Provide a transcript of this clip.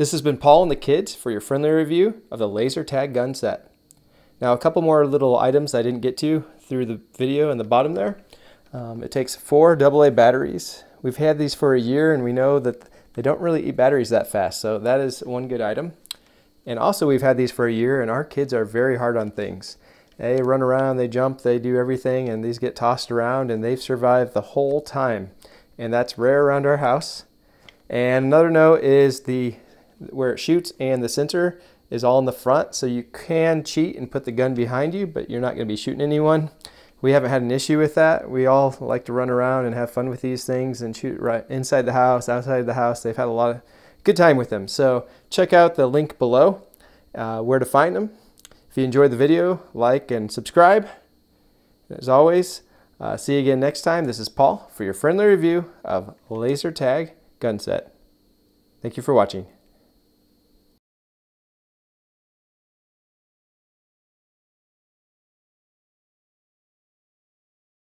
This has been Paul and the kids for your friendly review of the laser tag gun set. Now a couple more little items I didn't get to through the video in the bottom there. It takes 4 AA batteries. We've had these for a year and we know that they don't really eat batteries that fast, so that is one good item. And also we've had these for a year and our kids are very hard on things. They run around, they jump, they do everything, and these get tossed around, and they've survived the whole time. And that's rare around our house. And another note is where it shoots and the sensor is all in the front, so you can cheat and put the gun behind you, but you're not going to be shooting anyone. We haven't had an issue with that. We all like to run around and have fun with these things and shoot right inside the house, outside the house. They've had a lot of good time with them. So check out the link below, where to find them. If you enjoyed the video, like and subscribe. As always, see you again next time. This is Paul for your friendly review of laser tag gun set. Thank you for watching.